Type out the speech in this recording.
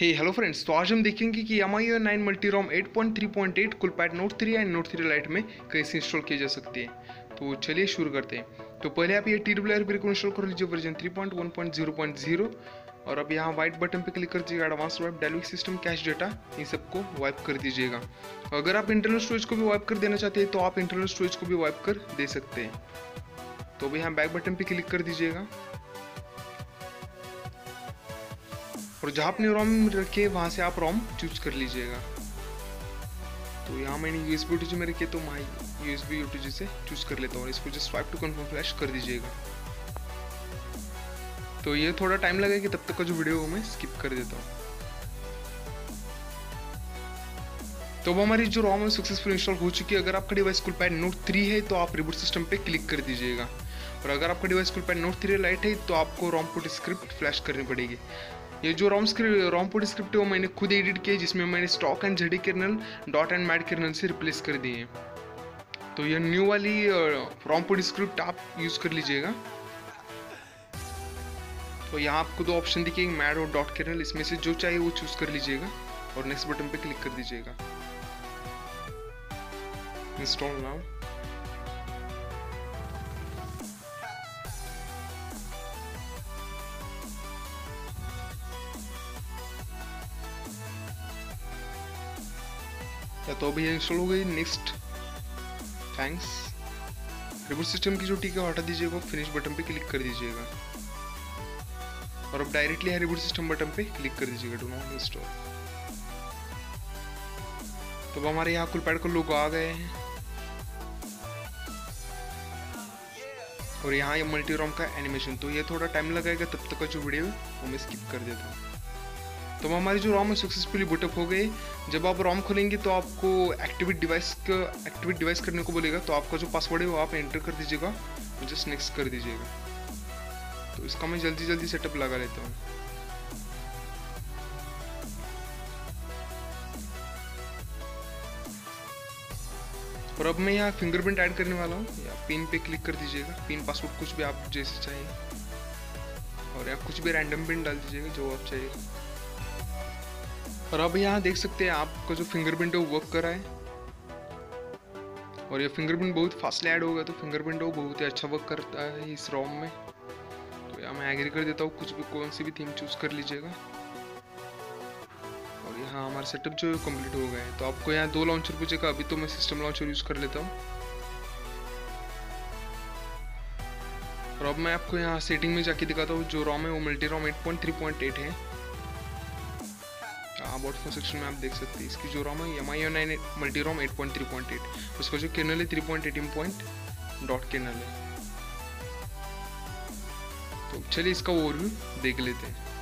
Hello friends, तो आज हम देखेंगे कि MIUI 9 multirom 8.3.8 Coolpad note 3 and note 3 lite में कैसे इंस्टॉल किए जा सकते हैं। तो चलिए शुरू करते हैं। तो पहले आप ये TWRP को इंस्टॉल कर लीजिए वर्जन 3.1.0.0 और अब यहाँ वाइट बटन पे क्लिक कर दीजिएगा, advance wipe, dialog system, cache data, इन सबको वाइप कर दीजिएगा। अगर आप इंटरनल स्टोरेज को भी वाइप कर देना चाहते हैं तो आप इंटरनल स्टोरेज को भी वाइप कर दे सकते हैं। तो अब यहाँ बैक बटन पे क्लिक कर दीजिएगा और जहाँ आपने रोम रखे वहाँ से आप रोम चूज कर लीजिएगा। तो यहाँ मैंने USB OTG में रखे तो मैं USB OTG से चूज कर लेता हूँ। इसको just swipe to confirm flash कर दीजिएगा। तो ये थोड़ा टाइम लगेगा, तब तक का जो वीडियो मैं स्किप कर देता हूँ। तो अब हमारी जो रोम है सक्सेसफुल इंस्टॉल हो चुकी है। अगर आपका डिवाइस कूलपैड नोट 3 है तो आप रिबूट सिस्टम पे क्लिक कर दीजिएगा और अगर आपका डिवाइस कूलपैड नोट 3 लाइट है तो आपको रोम पुट स्क्रिप्ट फ्लैश करनी पड़ेगी। ये जो रोम पुट स्क्रिप्ट है वो मैंने खुद एडिट किया, जिसमें मैंने stock and JD kernel dot and mad kernel से रिप्लेस कर दिए हैं। तो ये न्यू वाली रोम पुट स्क्रिप्ट आप यूज़ कर लीजिएगा। तो यहाँ आपको दो ऑप्शन दिखेंगे, मैड और डॉट कर्नल, इसमें से जो चाहिए वो चूज़ कर लीजिएगा और नेक्स्ट बटन पे क्लिक कर दीजिएगा। Install now. या तो अभी इंस्टॉल हो गई। Next, thanks. रिबूट सिस्टम की जो टिक है हटा दीजिएगा, फिनिश बटन पे क्लिक कर दीजिएगा और अब डायरेक्टली रिबूट सिस्टम बटन पे क्लिक कर दीजिएगा, डू नॉट इंस्टॉल। तो अब हमारे यहाँ कूलपैड का लोगो आ गए हैं और यहाँ ये मल्टीरॉम का एनिमेशन। तो ये थोड़ा टाइम लगाएगा, तब तक का जो वीडियो वो मैं स्किप कर देता हूँ। तो हमारी जो रोम है सक्सेसफुली बूटअप हो गए। जब आप रोम खोलेंगे तो आपको एक्टिवेट डिवाइस करने को बोलेगा, तो आपका जो पासवर्ड है वो आप एंटर कर दीजिएगा, जस्ट नेक्स्ट कर दीजिएगा। तो इसका मैं जल्दी सेटअप लगा लेता हूँ। और अब मैं यहाँ फिंगरप्रिंट ऐड करने वाला हूँ। पिन पे क्लिक कर दीजिएगा, पिन पासवर्ड कुछ भी आप जैसे चाहिए और यहाँ कुछ भी रैंडम पिन डाल दीजिएगा जो आप चाहिए। और अब यहाँ देख सकते हैं आपका जो फिंगरप्रिंट है वो वर्क कर रहा है और ये फिंगरप्रिंट बहुत फास्टली ऐड होगा। तो फिंगरप्रिंट वो बहुत ही अच्छा वर्क करता है इस रोम में। तो यहाँ मैं एग्री कर देता हूँ, कुछ भी कौन सी भी थीम चूज कर लीजिएगा। और यहाँ हमारा सेटअप जो है कम्प्लीट हो गया है। तो आपको यहाँ दो लॉन्चर पूछेगा, अभी तो मैं सिस्टम लॉन्चर यूज कर लेता हूँ। और अब मैं आपको यहाँ सेटिंग में जाके दिखाता हूँ। जो रोम है वो मल्टीरॉम 8.3.8 है। अबाउट फोन सेक्शन में आप देख सकते हैं इसकी जो रोम है MIUI 9 मल्टीरॉम 8.3.8, उसका जो कर्नल है 3.18. डॉट कर्नल है। तो चलिए इसका ओवरव्यू देख लेते हैं।